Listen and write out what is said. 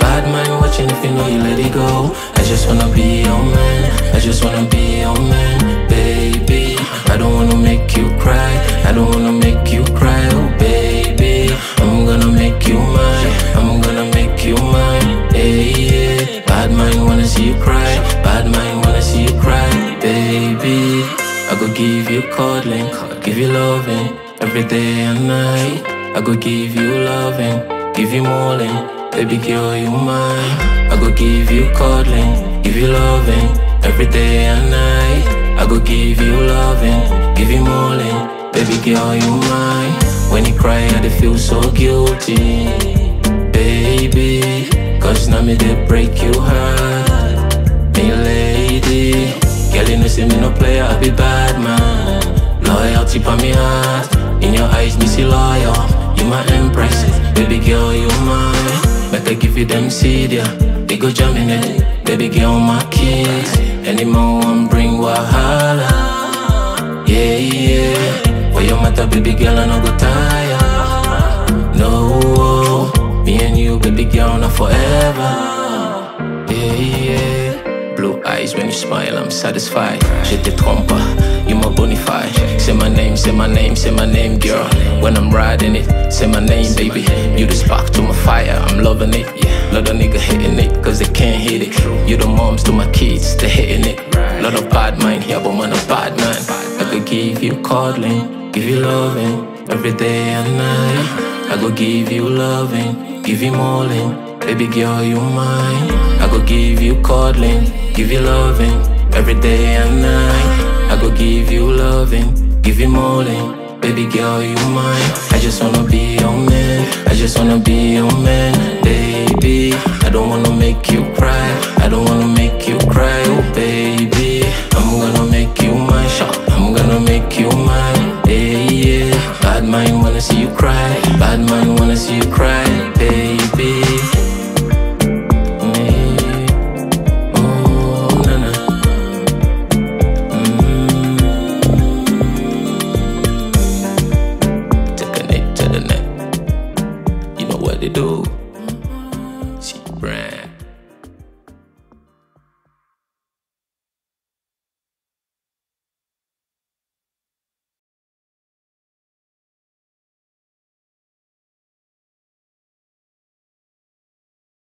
Bad man wanna see you cry, bad man wanna see you cry.